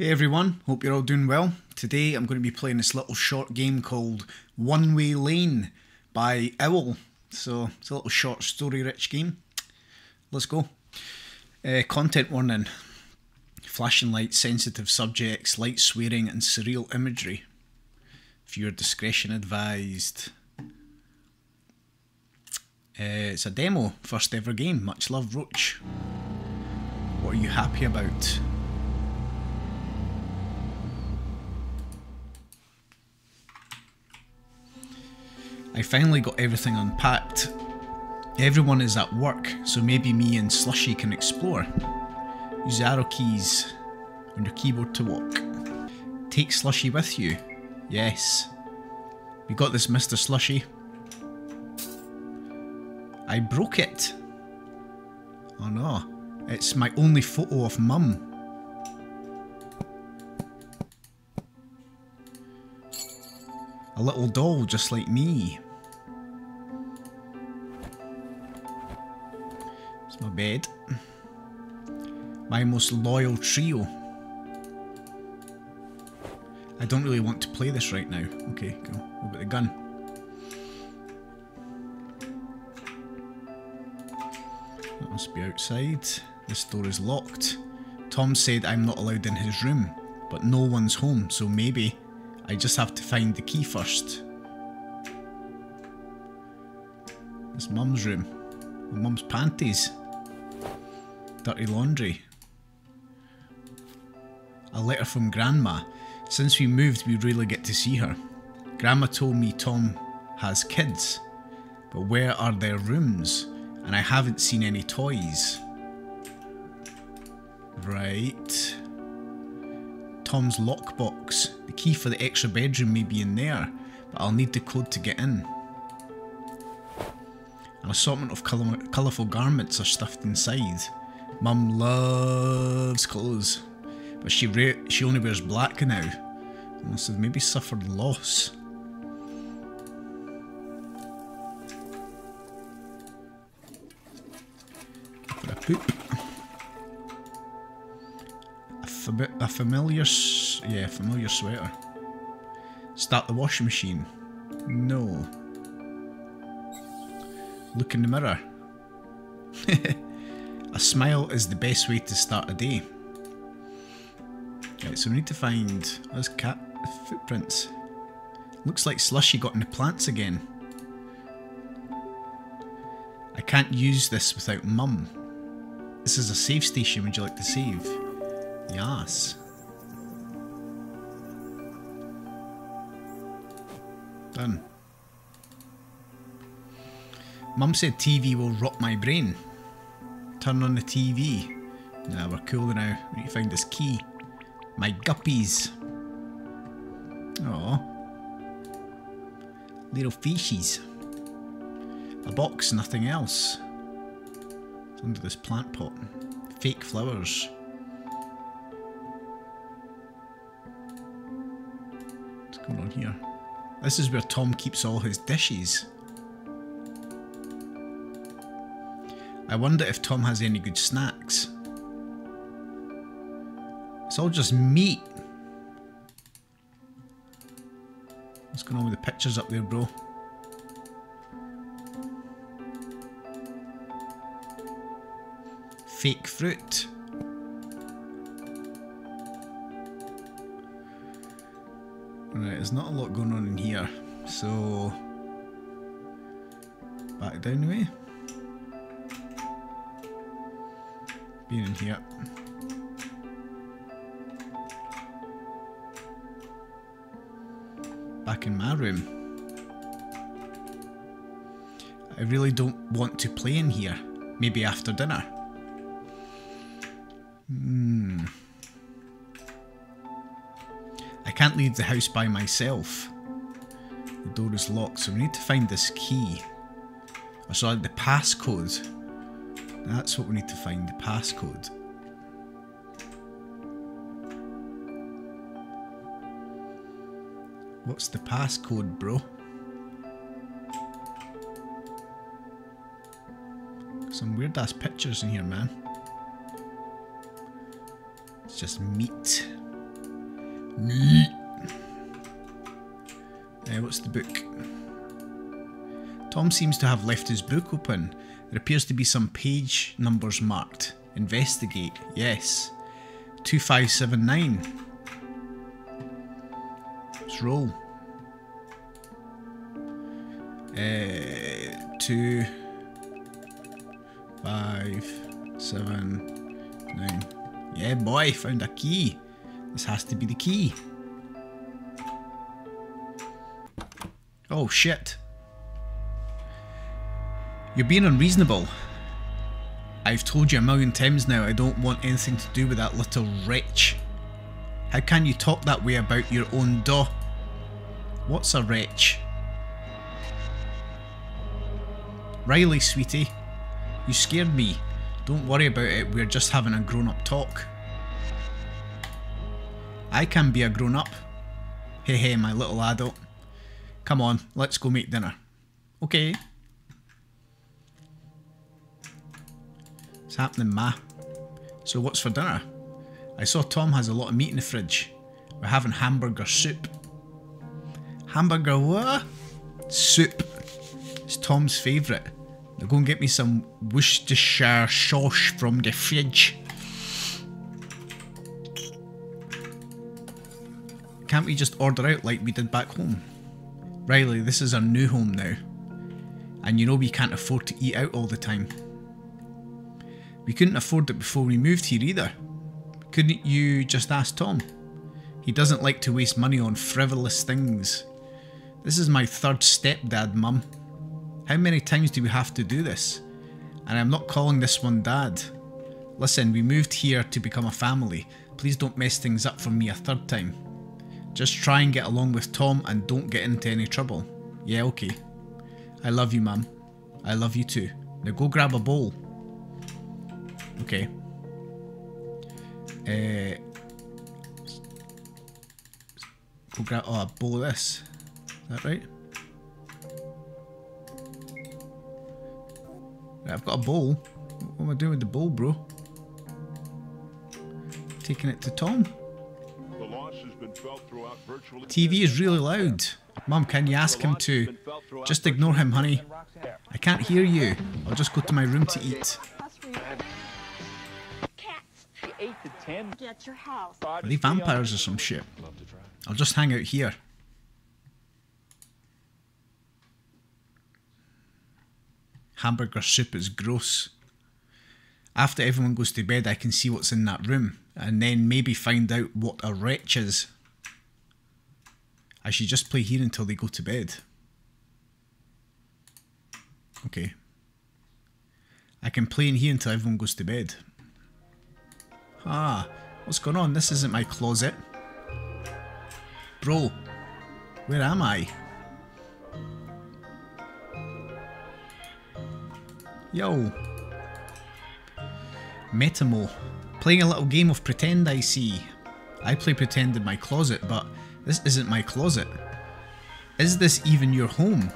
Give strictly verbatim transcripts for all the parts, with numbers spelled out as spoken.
Hey everyone, hope you're all doing well. Today I'm going to be playing this little short game called One Way Lane by Owl. So it's a little short story rich game. Let's go. Uh, content warning. Flashing lights, sensitive subjects, light swearing and surreal imagery. Viewer discretion advised. Uh, it's a demo, first ever game. Much love, Roach. What are you happy about? I finally got everything unpacked. Everyone is at work, so maybe me and Slushy can explore. Use arrow keys on your keyboard to walk. Take Slushy with you. Yes. We got this, Mister Slushy. I broke it. Oh no. It's my only photo of Mum. A little doll just like me. It's my bed. My most loyal trio. I don't really want to play this right now. Okay, go. What about the gun? That must be outside. This door is locked. Tom said I'm not allowed in his room, but no one's home, so maybe I just have to find the key first. It's Mum's room. Mum's panties. Dirty laundry. A letter from Grandma. Since we moved, we really get to see her. Grandma told me Tom has kids, but where are their rooms? And I haven't seen any toys. Right. Tom's lockbox. The key for the extra bedroom may be in there, but I'll need the code to get in. An assortment of colour colourful garments are stuffed inside. Mum loves clothes, but she re she only wears black now. Must have maybe suffered loss. For a poop. A familiar, yeah, familiar sweater. Start the washing machine. No. Look in the mirror. A smile is the best way to start a day. Right, so we need to find those cat footprints. Looks like Slushy got into plants again. I can't use this without Mum. This is a save station. Would you like to save? Yes. Done. Mum said T V will rot my brain. Turn on the T V. Nah, we're cooler now. We need to find this key. My guppies. Aww. Little fishies. A box, nothing else. It's under this plant pot. Fake flowers. On here. This is where Tom keeps all his dishes. I wonder if Tom has any good snacks. It's all just meat. What's going on with the pictures up there, bro? Fake fruit. Right, there's not a lot going on in here, so back down the way. Being in here. Back in my room. I really don't want to play in here. Maybe after dinner. Hmm. I can't leave the house by myself. The door is locked, so we need to find this key. Or sorry, the passcode. That's what we need to find, the passcode. What's the passcode, bro? Some weird ass pictures in here, man. It's just meat. Uh, what's the book? Tom seems to have left his book open. There appears to be some page numbers marked. Investigate. Yes. two five seven nine. Let's roll. Uh, two, five, seven, nine. Yeah, boy, found a key. This has to be the key. Oh, shit. You're being unreasonable. I've told you a million times now, I don't want anything to do with that little wretch. How can you talk that way about your own do? What's a wretch? Riley, sweetie, you scared me. Don't worry about it, we're just having a grown-up talk. I can be a grown-up. Hey, hey, my little adult. Come on, let's go make dinner. Okay. It's happening, ma. So what's for dinner? I saw Tom has a lot of meat in the fridge. We're having hamburger soup. Hamburger what? Soup. It's Tom's favourite. Now go and get me some Worcestershire sauce from the fridge. Can't we just order out like we did back home? Riley, this is our new home now. And you know we can't afford to eat out all the time. We couldn't afford it before we moved here either. Couldn't you just ask Tom? He doesn't like to waste money on frivolous things. This is my third stepdad, Mum. How many times do we have to do this? And I'm not calling this one Dad. Listen, we moved here to become a family. Please don't mess things up for me a third time. Just try and get along with Tom and don't get into any trouble. Yeah, okay. I love you, Mum. I love you too. Now go grab a bowl. Okay. Uh, go grab oh, a bowl of this. Is that right? I've got a bowl. What am I doing with the bowl, bro? Taking it to Tom. The loss has been felt throughout virtually. T V is really loud. Mum, can you ask him to... Just ignore him, honey. I can't hear you. I'll just go to my room to eat. Get your house. Are they vampires or some shit? I'll just hang out here. Hamburger soup is gross. After everyone goes to bed, I can see what's in that room and then maybe find out what a wretch is. I should just play here until they go to bed. Okay. I can play in here until everyone goes to bed. Ah, what's going on? This isn't my closet. Bro, where am I? Yo. Metamo. Playing a little game of pretend, I see. I play pretend in my closet, but this isn't my closet. Is this even your home?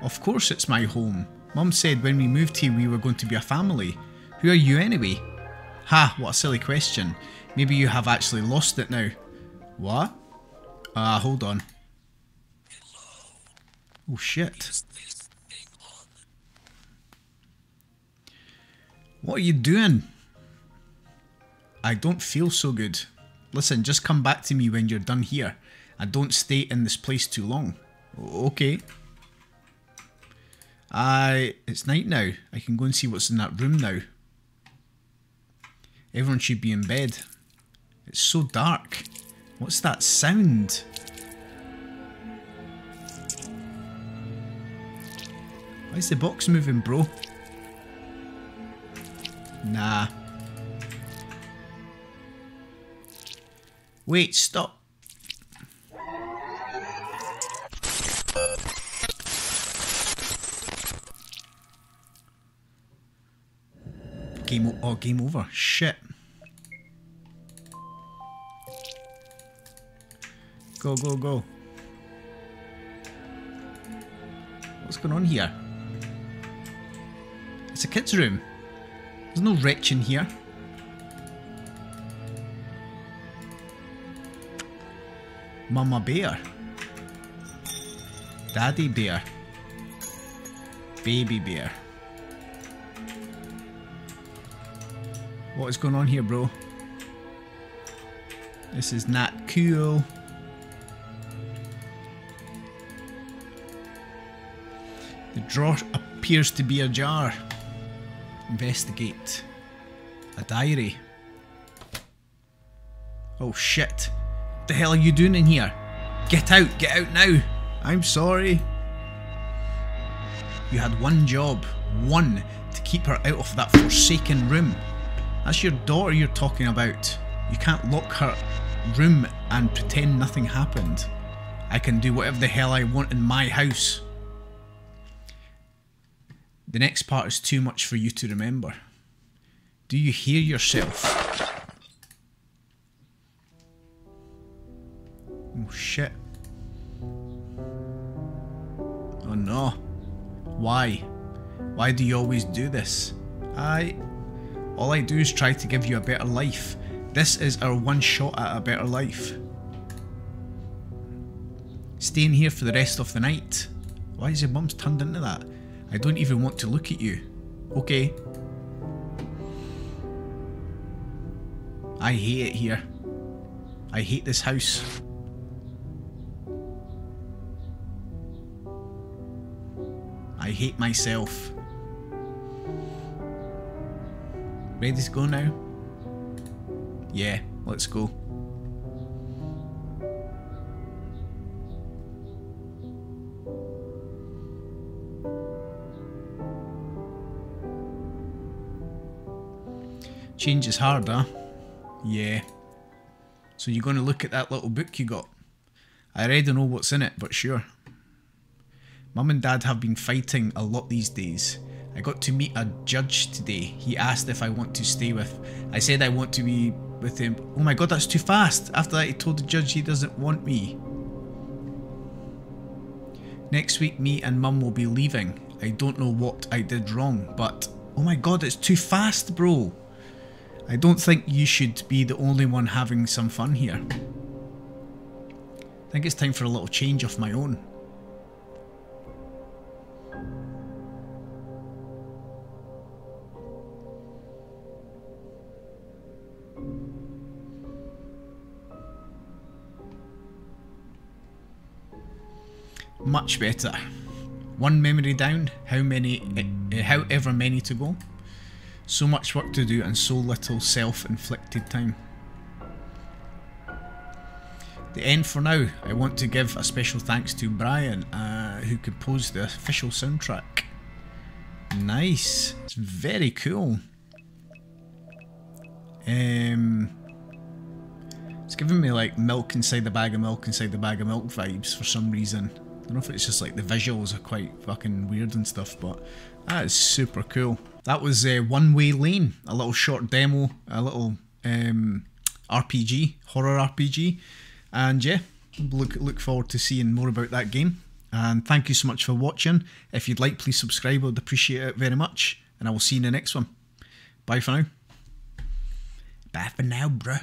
Of course it's my home. Mum said when we moved here we were going to be a family. Who are you anyway? Ha, what a silly question. Maybe you have actually lost it now. What? Ah, uh, hold on. Hello. Oh shit. What are you doing? I don't feel so good. Listen, just come back to me when you're done here. And don't stay in this place too long. Okay. I... It's night now. I can go and see what's in that room now. Everyone should be in bed. It's so dark. What's that sound? Why is the box moving, bro? Nah. Wait, stop. Game o- oh, game over. Shit. Go, go, go. What's going on here? It's a kid's room. There's no wretch in here. Mama bear. Daddy bear. Baby bear. What is going on here, bro? This is not cool. The drawer appears to be ajar. Investigate. A diary. Oh shit. What the hell are you doing in here? Get out, get out now. I'm sorry. You had one job. One. To keep her out of that forsaken room. That's your daughter you're talking about. You can't lock her room and pretend nothing happened. I can do whatever the hell I want in my house. The next part is too much for you to remember. Do you hear yourself? Oh shit. Oh no. Why? Why do you always do this? I... All I do is try to give you a better life. This is our one shot at a better life. Staying here for the rest of the night. Why is your mum's turned into that? I don't even want to look at you. Okay. I hate it here. I hate this house. I hate myself. Ready to go now? Yeah, let's go. Change is hard, huh? Yeah. So you're going to look at that little book you got? I already know what's in it, but sure. Mum and Dad have been fighting a lot these days. I got to meet a judge today. He asked if I want to stay with... I said I want to be with him. Oh my god, that's too fast! After that he told the judge he doesn't want me. Next week me and Mum will be leaving. I don't know what I did wrong, but... Oh my god, it's too fast, bro! I don't think you should be the only one having some fun here. I think it's time for a little change of my own. Much better. One memory down, how many, uh, however many to go. So much work to do and so little self-inflicted time. The end for now. I want to give a special thanks to Brian, uh, who composed the official soundtrack. Nice. It's very cool. Um, it's giving me like milk inside the bag of milk inside the bag of milk vibes for some reason. I don't know if it's just like the visuals are quite fucking weird and stuff, but that is super cool. That was uh, One Way Lane, a little short demo, a little um, R P G, horror R P G, and yeah, look, look forward to seeing more about that game. And thank you so much for watching. If you'd like, please subscribe, I would appreciate it very much, and I will see you in the next one. Bye for now. Bye for now, bruh.